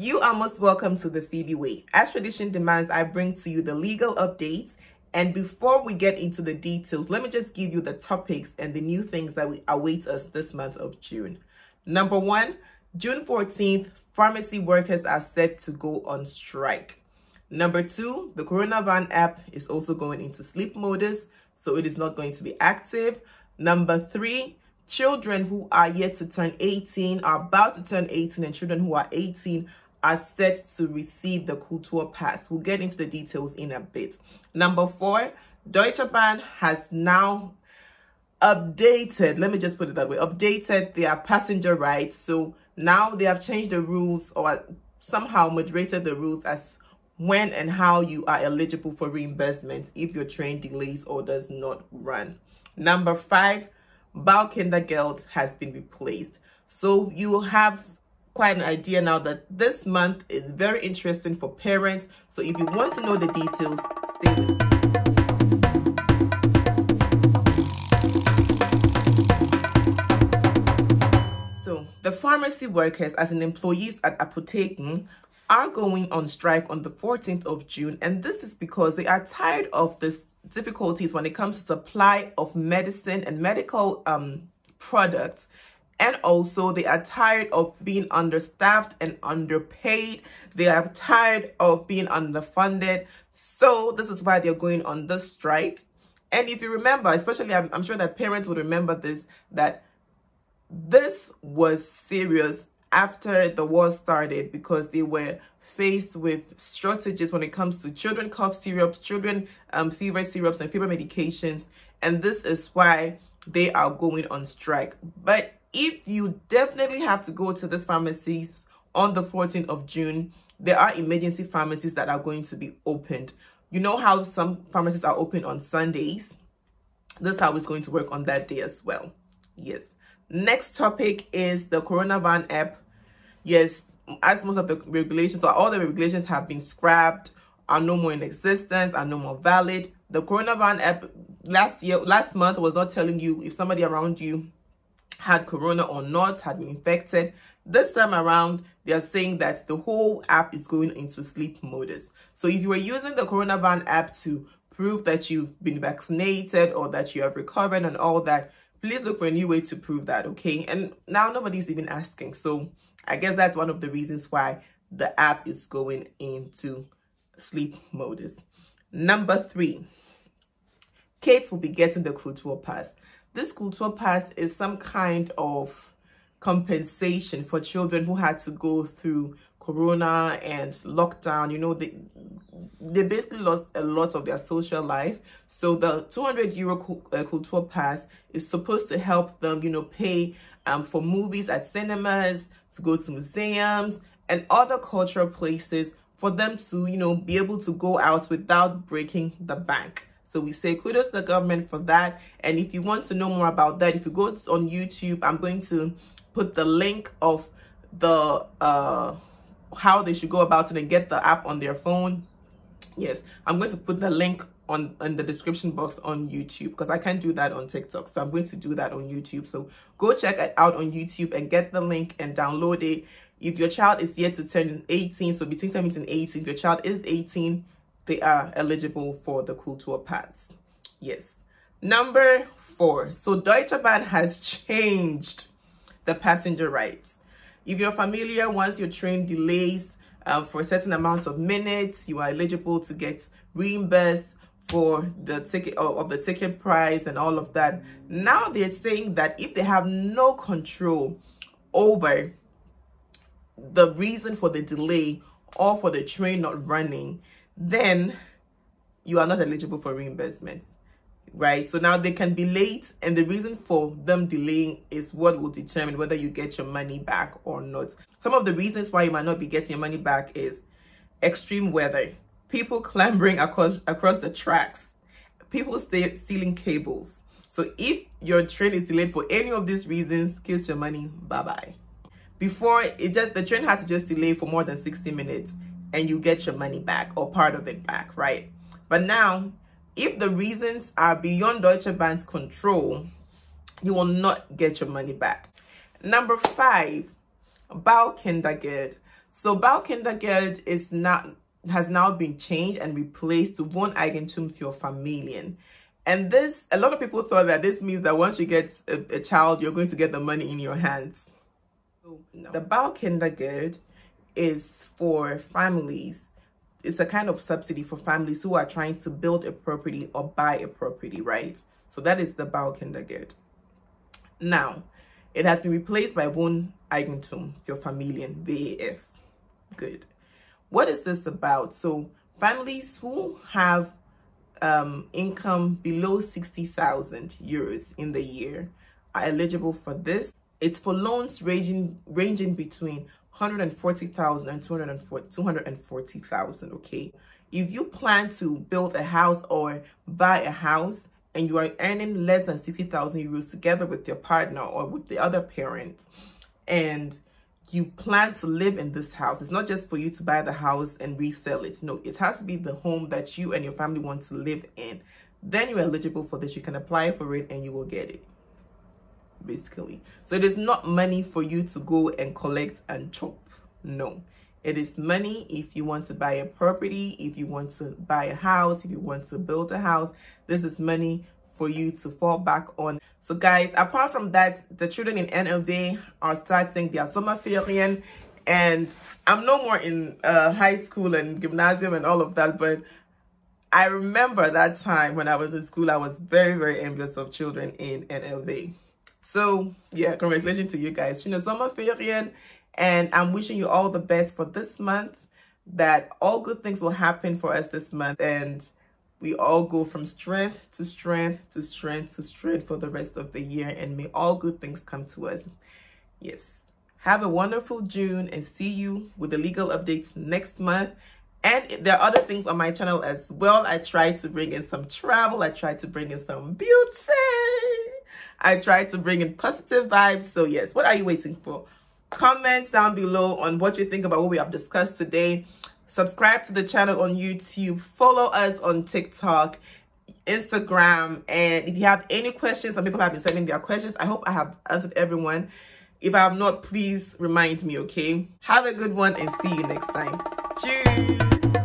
You are most welcome to the Phoebe Way. As tradition demands, I bring to you the legal updates. And before we get into the details, let me just give you the topics and the new things that await us this month of June. Number one, June 14th, pharmacy workers are set to go on strike. Number two, the Corona-Warn-App is also going into sleep modus, so it is not going to be active. Number three, children who are yet to turn 18 are about to turn 18, and children who are 18 are set to receive the Kulturpass. We'll get into the details in a bit. Number four, Deutsche Bahn has now updated, let me just put it that way, updated their passenger rights. So now they have changed the rules, or somehow moderated the rules as when and how you are eligible for reimbursement if your train delays or does not run. Number five, Baukindergeld has been replaced. So you will have quite an idea now that this month is very interesting for parents. So if you want to know the details, stay with me. So the pharmacy workers, as in employees at Apotheken, are going on strike on the 14th of June. And this is because they are tired of this difficulties when it comes to supply of medicine and medical products. And also, they are tired of being understaffed and underpaid. They are tired of being underfunded. So this is why they're going on this strike. And if you remember, especially I'm sure that parents would remember this, that this was serious after the war started, because they were faced with shortages when it comes to children cough syrups, children fever syrups and fever medications. And this is why they are going on strike. But if you definitely have to go to this pharmacies on the 14th of June, there are emergency pharmacies that are going to be opened. You know how some pharmacies are open on Sundays? This is how it's going to work on that day as well. Yes. Next topic is the Corona-Warn-App. Yes, as most of the regulations, or all the regulations have been scrapped, are no more in existence, are no more valid. The Corona-Warn-App last month was not telling you if somebody around you had corona or not, had been infected. This time around, they are saying that the whole app is going into sleep modus. So if you were using the Corona-Warn-App to prove that you've been vaccinated or that you have recovered and all that, please look for a new way to prove that, okay? And now nobody's even asking. So I guess that's one of the reasons why the app is going into sleep modus. Number three, kids will be getting the Kulturpass. This Kulturpass is some kind of compensation for children who had to go through Corona and lockdown. You know, they basically lost a lot of their social life. So the 200 euro Kulturpass is supposed to help them, you know, pay for movies at cinemas, to go to museums and other cultural places, for them to, you know, be able to go out without breaking the bank. So we say kudos to the government for that. And if you want to know more about that, if you go on YouTube, I'm going to put the link of the how they should go about it and get the app on their phone. Yes, I'm going to put the link on the description box on YouTube, because I can't do that on TikTok. So I'm going to do that on YouTube. So go check it out on YouTube and get the link and download it. If your child is yet to turn 18, so between 17 and 18, if your child is 18, they are eligible for the Kulturpass. Yes. Number four. So Deutsche Bahn has changed the passenger rights. If you're familiar, once your train delays for a certain amount of minutes, you are eligible to get reimbursed for the ticket of the ticket price and all of that. Now they're saying that if they have no control over the reason for the delay or for the train not running, then you are not eligible for reimbursements, right? So now they can be late, and the reason for them delaying is what will determine whether you get your money back or not. Some of the reasons why you might not be getting your money back is extreme weather, people clambering across the tracks, people stealing cables. So if your train is delayed for any of these reasons, kiss your money, bye-bye. Before, the train had to just delay for more than 60 minutes. And you get your money back, or part of it back, right? But now, if the reasons are beyond Deutsche Bahn's control, you will not get your money back. Number five, Baukindergeld. So Baukündergeld has now been changed and replaced to Wohneigentum für Familien. And this, a lot of people thought that this means that once you get a child, you're going to get the money in your hands. So, no. The Baukündergeld is for families. It's a kind of subsidy for families who are trying to build a property or buy a property, right? So that is the Baukündergeld. Now, it has been replaced by Wohneigentum für Familien, WEF. Good. What is this about? So families who have income below 60,000 euros in the year are eligible for this. It's for loans ranging between 140,000 and 240,000, okay? If you plan to build a house or buy a house and you are earning less than 60,000 euros together with your partner or with the other parent, and you plan to live in this house. It's not just for you to buy the house and resell it. No, it has to be the home that you and your family want to live in. Then you're eligible for this. You can apply for it and you will get it, basically. So it is not money for you to go and collect and chop. No, it is money if you want to buy a property, if you want to buy a house, if you want to build a house. This is money for you to fall back on. So guys, apart from that, the children in NLV are starting their Sommerferien, and I'm no more in high school and gymnasium and all of that, but I remember that time when I was in school, I was very, very envious of children in NLV. So yeah, congratulations to you guys. Schöne Sommerferien, and I'm wishing you all the best for this month, that all good things will happen for us this month, and we all go from strength to strength to strength to strength for the rest of the year, and may all good things come to us. Yes. Have a wonderful June, and see you with the legal updates next month. And there are other things on my channel as well. I try to bring in some travel. I try to bring in some beauty. I try to bring in positive vibes. So yes, what are you waiting for? Comment down below on what you think about what we have discussed today. Subscribe to the channel on YouTube, follow us on TikTok, Instagram, and if you have any questions, some people have been sending their questions. I hope I have answered everyone. If I have not, please remind me, okay? Have a good one and see you next time. Cheers!